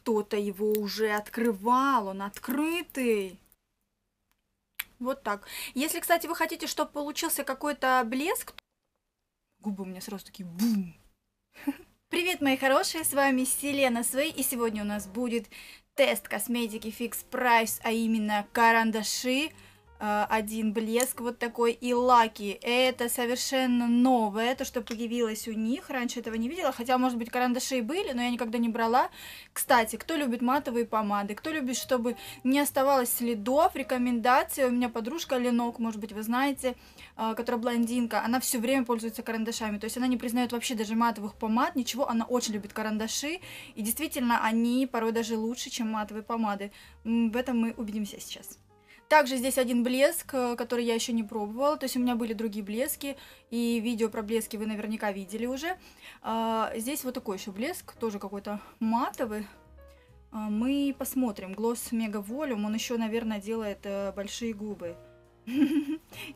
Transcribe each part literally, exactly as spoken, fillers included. кто-то его уже открывал, он открытый. Вот так. Если, кстати, вы хотите, чтобы получился какой-то блеск, губы у меня сразу такие бум. Привет, мои хорошие, с вами Селена Свэй, и сегодня у нас будет тест косметики Fix Price, а именно карандаши, один блеск вот такой и лаки. Это совершенно новое, то, что появилось у них. Раньше этого не видела, хотя, может быть, карандаши и были, но я никогда не брала. Кстати, кто любит матовые помады, кто любит, чтобы не оставалось следов, рекомендации. У меня подружка Ленок, может быть, вы знаете, которая блондинка, она все время пользуется карандашами. То есть она не признает вообще даже матовых помад, ничего. Она очень любит карандаши. И действительно, они порой даже лучше, чем матовые помады. В этом мы убедимся сейчас. Также здесь один блеск, который я еще не пробовала, то есть у меня были другие блески, и видео про блески вы наверняка видели уже. Здесь вот такой еще блеск, тоже какой-то матовый. Мы посмотрим. Липглос мега волюм, он еще, наверное, делает большие губы.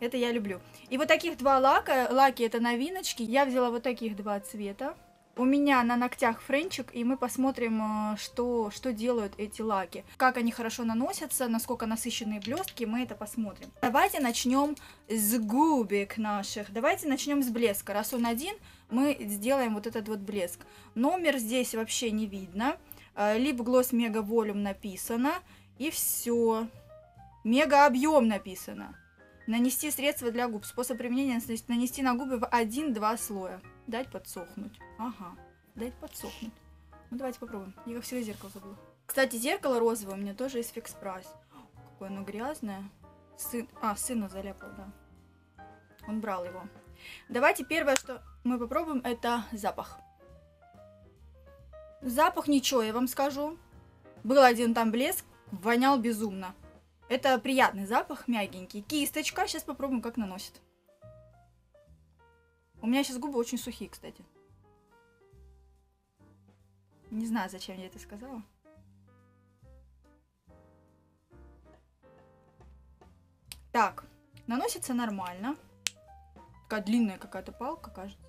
Это я люблю. И вот таких два лака, лаки это новиночки, я взяла вот таких два цвета. У меня на ногтях френчик, и мы посмотрим, что, что делают эти лаки. Как они хорошо наносятся, насколько насыщенные блестки, мы это посмотрим. Давайте начнем с губик наших. Давайте начнем с блеска. Раз он один, мы сделаем вот этот вот блеск. Номер здесь вообще не видно. Липглос мега волюм написано. И все. Мега объем написано. Нанести средство для губ. Способ применения нанести на губы в один-два слоя. Дать подсохнуть. Ага, дать подсохнуть. Ну, давайте попробуем. Я, как всегда, зеркало забыла. Кстати, зеркало розовое у меня тоже из Fix Price. Какое оно грязное. Сын... А, сына заляпал, да. Он брал его. Давайте первое, что мы попробуем, это запах. Запах ничего, я вам скажу. Был один там блеск, вонял безумно. Это приятный запах, мягенький. Кисточка, сейчас попробуем, как наносит. У меня сейчас губы очень сухие, кстати. Не знаю, зачем я это сказала. Так, наносится нормально. Такая длинная какая-то палка, кажется.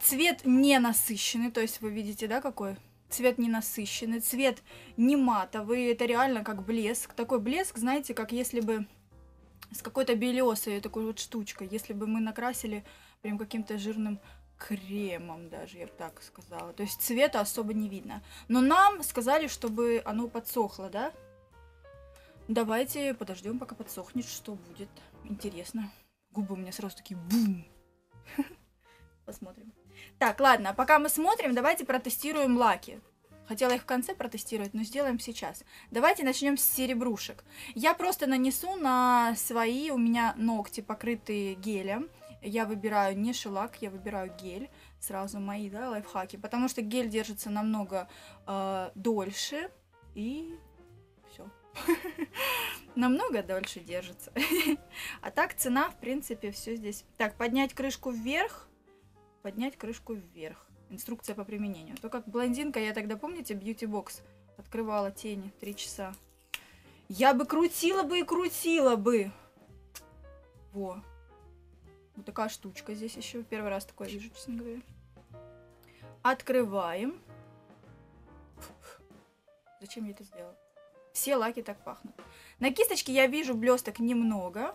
Цвет не насыщенный, то есть вы видите, да, какой? Цвет не насыщенный, цвет не матовый, это реально как блеск. Такой блеск, знаете, как если бы с какой-то белесой такой вот штучкой, если бы мы накрасили прям каким-то жирным кремом даже, я бы так сказала. То есть цвета особо не видно. Но нам сказали, чтобы оно подсохло, да? Давайте подождем, пока подсохнет, что будет. Интересно. Губы у меня сразу такие бум. Посмотрим. Так, ладно, пока мы смотрим, давайте протестируем лаки. Хотела их в конце протестировать, но сделаем сейчас. Давайте начнем с серебрушек. Я просто нанесу на свои, у меня ногти покрытые гелем. Я выбираю не шеллак, я выбираю гель. Сразу мои, да, лайфхаки. Потому что гель держится намного э, дольше. И все. Намного дольше держится. А так цена, в принципе, все здесь. Так, поднять крышку вверх. Поднять крышку вверх. Инструкция по применению. То, как блондинка, я тогда, помните, бьюти-бокс открывала тени три часа. Я бы крутила бы и крутила бы. Во. Вот такая штучка здесь еще. Первый раз такое вижу, честно говоря. Открываем. Зачем я это сделала? Все лаки так пахнут. На кисточке я вижу блесток немного.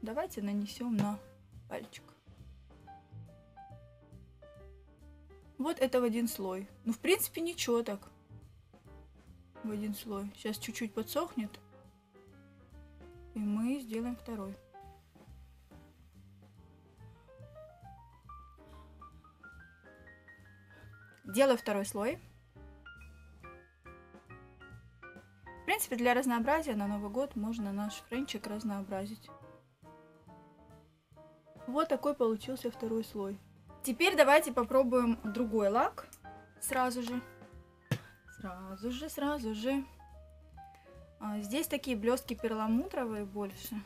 Давайте нанесем на пальчик. Вот это в один слой. Ну, в принципе, ничего так. В один слой. Сейчас чуть-чуть подсохнет. И мы сделаем второй. Делаю второй слой. В принципе, для разнообразия на Новый год можно наш френчик разнообразить. Вот такой получился второй слой. Теперь давайте попробуем другой лак. Сразу же. Сразу же, сразу же. А, здесь такие блестки перламутровые больше.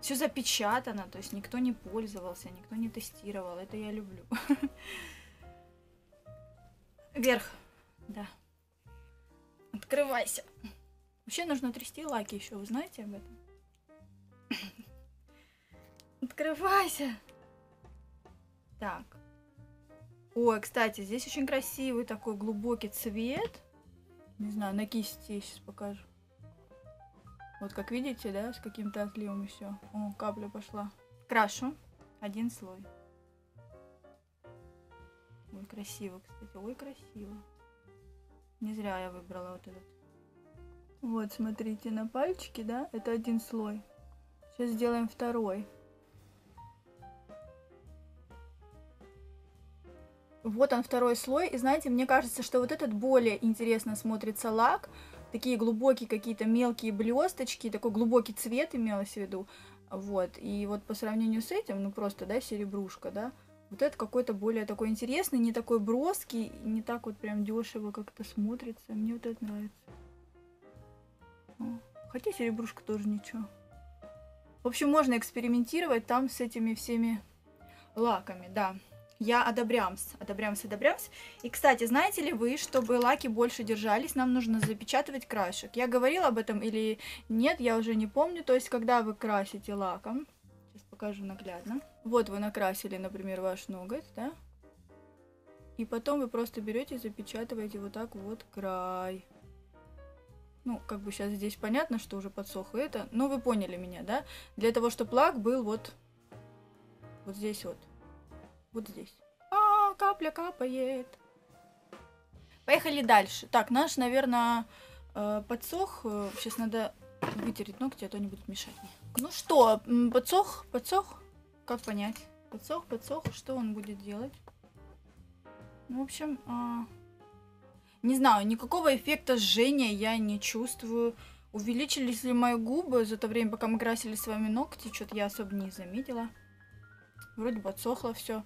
Все запечатано, то есть никто не пользовался, никто не тестировал. Это я люблю. Вверх. Да. Открывайся. Вообще нужно трясти лаки еще, вы знаете об этом? Открывайся. Так. Ой, кстати, здесь очень красивый такой глубокий цвет. Не знаю, на кисти сейчас покажу. Вот как видите, да, с каким-то отливом и все. О, капля пошла. Крашу. Один слой. Ой, красиво, кстати. Ой, красиво. Не зря я выбрала вот этот. Вот, смотрите, на пальчике, да, это один слой. Сейчас сделаем второй. Вот он, второй слой. И знаете, мне кажется, что вот этот более интересно смотрится лак. Такие глубокие какие-то мелкие блесточки. Такой глубокий цвет имелось в виду. Вот. И вот по сравнению с этим, ну просто, да, серебрушка, да. Вот это какой-то более такой интересный, не такой броский, не так вот прям дешево как-то смотрится. Мне вот это нравится. Хотя серебрушка тоже ничего. В общем, можно экспериментировать там с этими всеми лаками, да. Я одобрямс, одобрямс, одобрямс. И, кстати, знаете ли вы, чтобы лаки больше держались, нам нужно запечатывать краешек. Я говорила об этом или нет, я уже не помню. То есть, когда вы красите лаком, сейчас покажу наглядно. Вот вы накрасили, например, ваш ноготь, да? И потом вы просто берете и запечатываете вот так вот край. Ну, как бы сейчас здесь понятно, что уже подсохло это, но вы поняли меня, да? Для того, чтобы лак был вот, вот здесь вот. Вот здесь. А, капля капает. Поехали дальше. Так, наш, наверное, подсох. Сейчас надо вытереть ногти, а то они будут мешать мне. Ну что, подсох, подсох. Как понять? Подсох, подсох. Что он будет делать? Ну, в общем, не знаю, никакого эффекта жжения я не чувствую. Увеличились ли мои губы за то время, пока мы красили с вами ногти? Что-то я особо не заметила. Вроде бы отсохло все.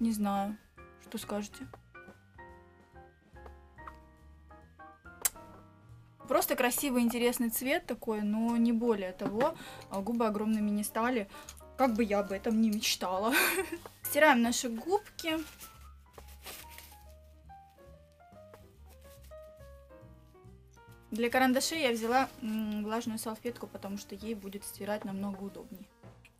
Не знаю, что скажете. Просто красивый, интересный цвет такой, но не более того. Губы огромными не стали. Как бы я об этом не мечтала. Стираем наши губки. Для карандашей я взяла влажную салфетку, потому что ей будет стирать намного удобнее.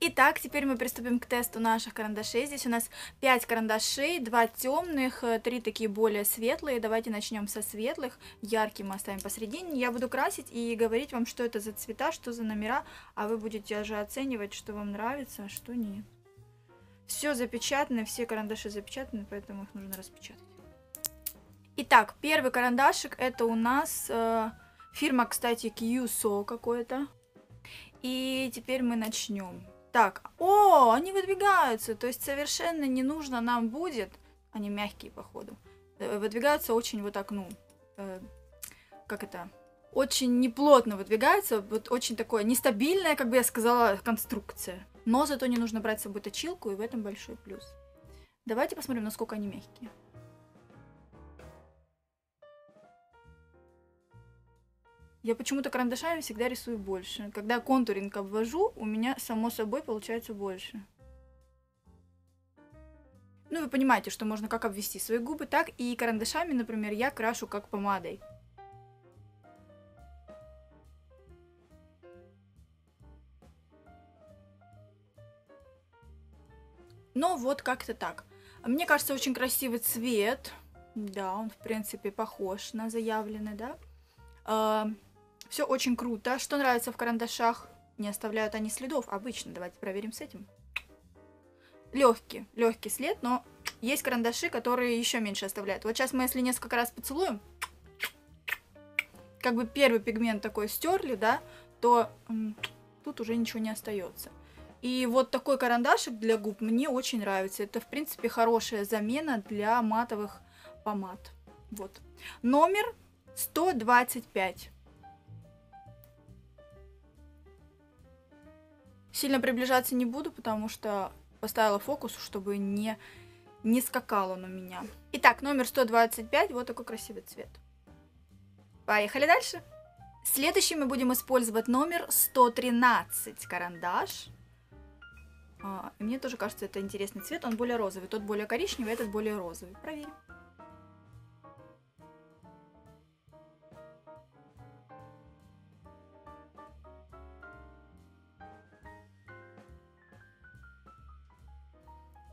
Итак, теперь мы приступим к тесту наших карандашей. Здесь у нас пять карандашей, два темных, три такие более светлые. Давайте начнем со светлых. Яркие мы оставим посередине. Я буду красить и говорить вам, что это за цвета, что за номера. А вы будете уже оценивать, что вам нравится, а что нет. Все запечатано, все карандаши запечатаны, поэтому их нужно распечатать. Итак, первый карандашик. Это у нас э, фирма, кстати, кью эс о какой-то. И теперь мы начнем. Так, о, они выдвигаются, то есть совершенно не нужно нам будет, они мягкие походу, выдвигаются очень вот так, ну, э, как это, очень неплотно выдвигаются, вот очень такое нестабильная, как бы я сказала, конструкция. Но зато не нужно брать с собой точилку, и в этом большой плюс. Давайте посмотрим, насколько они мягкие. Я почему-то карандашами всегда рисую больше. Когда контуринг обвожу, у меня само собой получается больше. Ну, вы понимаете, что можно как обвести свои губы, так и карандашами, например, я крашу как помадой. Но вот как-то так. Мне кажется, очень красивый цвет. Да, он, в принципе, похож на заявленный, да? Все очень круто. Что нравится в карандашах? Не оставляют они следов обычно. Давайте проверим с этим. Легкий, легкий след, но есть карандаши, которые еще меньше оставляют. Вот сейчас мы, если несколько раз поцелуем, как бы первый пигмент такой стерли, да, то тут уже ничего не остается. И вот такой карандашик для губ мне очень нравится. Это, в принципе, хорошая замена для матовых помад. Вот. Номер сто двадцать пять. Сильно приближаться не буду, потому что поставила фокус, чтобы не, не скакал он у меня. Итак, номер сто двадцать пять. Вот такой красивый цвет. Поехали дальше. Следующий мы будем использовать номер сто тринадцать карандаш. А, мне тоже кажется, это интересный цвет. Он более розовый. Тот более коричневый, этот более розовый. Проверим.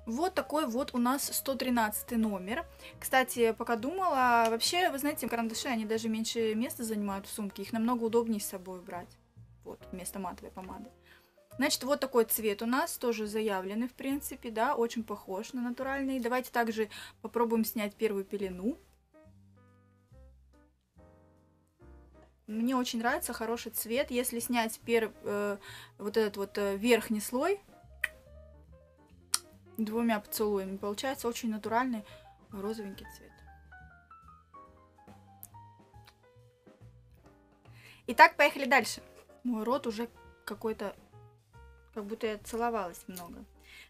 Вот такой вот у нас сто тринадцатый номер. Кстати, пока думала, вообще, вы знаете, карандаши, они даже меньше места занимают в сумке. Их намного удобнее с собой брать. Вот, вместо матовой помады. Значит, вот такой цвет у нас, тоже заявленный, в принципе, да, очень похож на натуральный. Давайте также попробуем снять первую пелену. Мне очень нравится, хороший цвет. Если снять пер... э, вот этот вот верхний слой двумя поцелуями, получается очень натуральный розовенький цвет. Итак, поехали дальше. Мой рот уже какой-то... Как будто я целовалась много.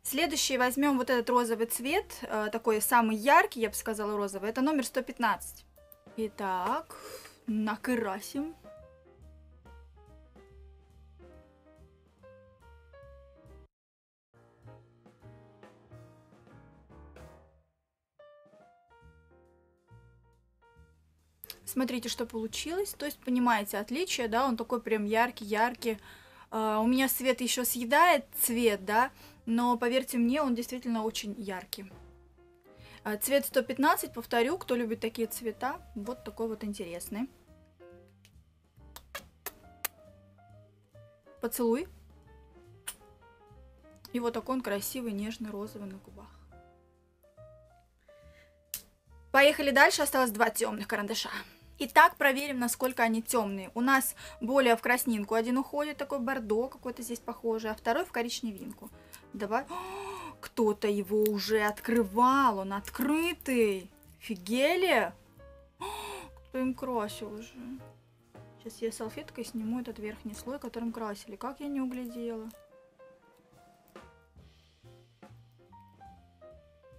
Следующий возьмем вот этот розовый цвет. Такой самый яркий, я бы сказала, розовый. Это номер сто пятнадцать. Итак, накрасим. Смотрите, что получилось. То есть, понимаете, отличие, да? Он такой прям яркий-яркий. У меня свет еще съедает цвет, да, но поверьте мне, он действительно очень яркий. Цвет сто пятнадцать, повторю, кто любит такие цвета, вот такой вот интересный. Поцелуй. И вот такой он красивый, нежный, розовый на губах. Поехали дальше, осталось два темных карандаша. Итак, проверим, насколько они темные. У нас более в краснинку один уходит, такой бордо какой-то здесь похожий, а второй в коричневинку. Давай. Кто-то его уже открывал, он открытый. Офигели? Кто им красил уже? Сейчас я салфеткой сниму этот верхний слой, которым красили. Как я не углядела.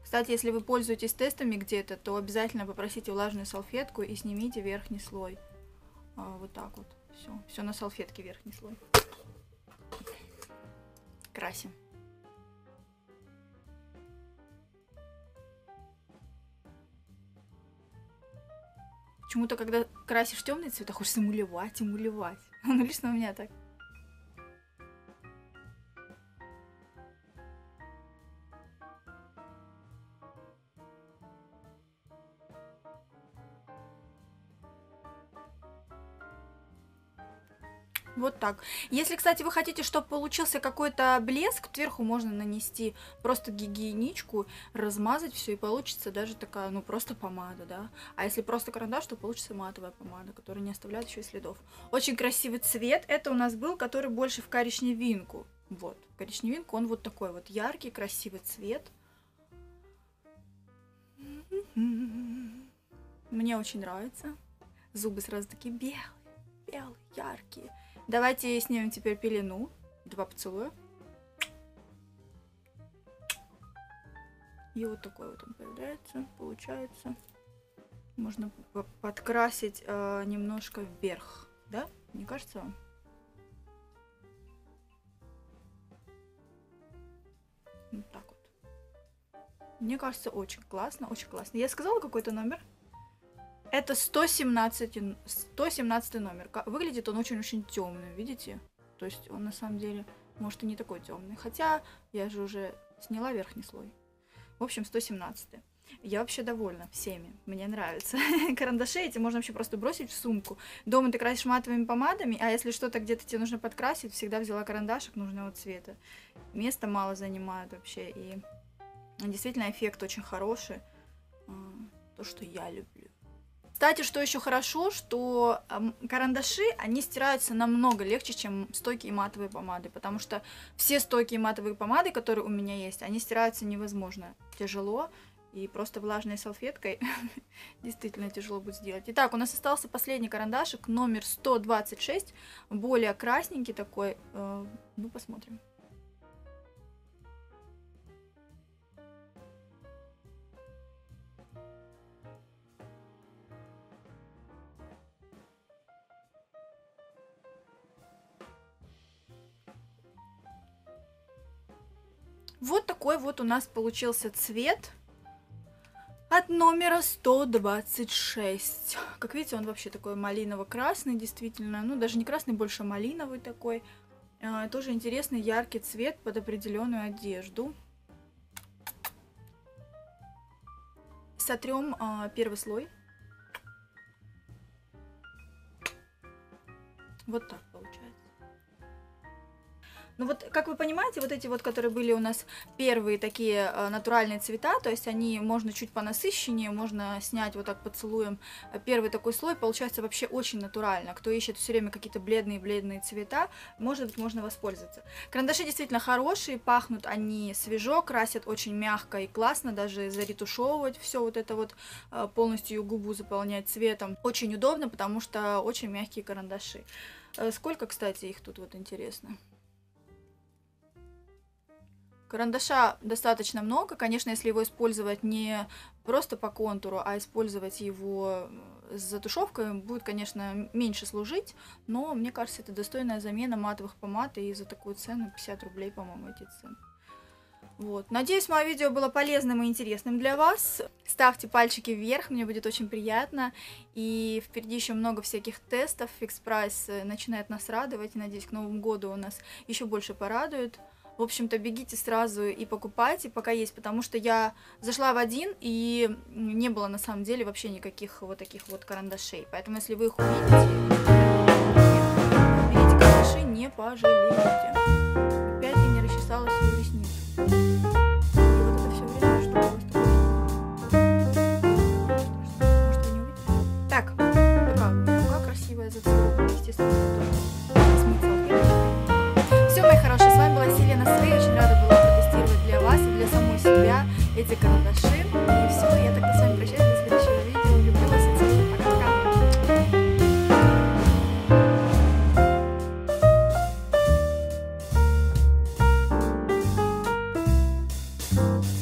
Кстати, если вы пользуетесь тестами где-то, то обязательно попросите влажную салфетку и снимите верхний слой. Вот так вот. Все, все на салфетке верхний слой. Красим. Почему-то, когда красишь темные цвета, хочется эмалевать, эмалевать. Ну, лично у меня так. Вот так. Если, кстати, вы хотите, чтобы получился какой-то блеск, сверху можно нанести просто гигиеничку, размазать все, и получится даже такая, ну, просто помада, да. А если просто карандаш, то получится матовая помада, которая не оставляет еще и следов. Очень красивый цвет. Это у нас был, который больше в коричневинку. Вот. Коричневинку, он вот такой вот яркий, красивый цвет. Мне очень нравится. Зубы сразу такие белые, белые, яркие. Давайте снимем теперь пелену. Два поцелуя. И вот такой вот он появляется. Получается. Можно подкрасить э, немножко вверх. Да? Не кажется вам? Вот так вот. Мне кажется, очень классно. Очень классно. Я сказала какой-то номер? Это сто семнадцатый номер. Выглядит он очень-очень темным, видите? То есть он на самом деле, может, и не такой темный. Хотя я же уже сняла верхний слой. В общем, сто семнадцатый. Я вообще довольна всеми. Мне нравится. Карандаши эти можно вообще просто бросить в сумку. Дома ты красишь матовыми помадами, а если что-то где-то тебе нужно подкрасить, всегда взяла карандашик нужного цвета. Места мало занимают вообще. И действительно эффект очень хороший. То, что я люблю. Кстати, что еще хорошо, что карандаши, они стираются намного легче, чем стойкие матовые помады, потому что все стойкие матовые помады, которые у меня есть, они стираются невозможно тяжело, и просто влажной салфеткой действительно тяжело будет сделать. Итак, у нас остался последний карандашик, номер сто двадцать шесть, более красненький такой, ну посмотрим. Вот такой вот у нас получился цвет от номера сто двадцать шесть. Как видите, он вообще такой малиново-красный, действительно. Ну, даже не красный, больше малиновый такой. А, тоже интересный яркий цвет под определенную одежду. сотрем э, первый слой. Вот так получается. Ну вот, как вы понимаете, вот эти вот, которые были у нас первые такие натуральные цвета, то есть они можно чуть понасыщеннее, можно снять вот так поцелуем первый такой слой, получается вообще очень натурально. Кто ищет все время какие-то бледные-бледные цвета, может быть, можно воспользоваться. Карандаши действительно хорошие, пахнут они свежо, красят очень мягко и классно, даже заретушевывать все вот это вот, полностью губу заполнять цветом. Очень удобно, потому что очень мягкие карандаши. Сколько, кстати, их тут вот интересно? Карандаша достаточно много, конечно, если его использовать не просто по контуру, а использовать его с затушевкой, будет, конечно, меньше служить, но мне кажется, это достойная замена матовых помад, и за такую цену пятьдесят рублей, по-моему, эти цены. Вот. Надеюсь, мое видео было полезным и интересным для вас. Ставьте пальчики вверх, мне будет очень приятно. И впереди еще много всяких тестов, Fix Price начинает нас радовать, и надеюсь, к Новому году у нас еще больше порадует. В общем-то, бегите сразу и покупайте, пока есть, потому что я зашла в один, и не было на самом деле вообще никаких вот таких вот карандашей. Поэтому, если вы их увидите, берите карандаши, не пожалеете. Опять я не расчесала свою ресницу. И вот это все время, что просто... Может, вы не увидите? Так, рука, рука красивая, зацеловка, естественно, тоже смысл. Все, мои хорошие, с вами была Селена Свэй, очень рада была протестировать для вас и для самой себя эти карандаши. И все, я тогда с вами прощаюсь, до следующего видео, люблю вас и целую, пока-пока. Thank you.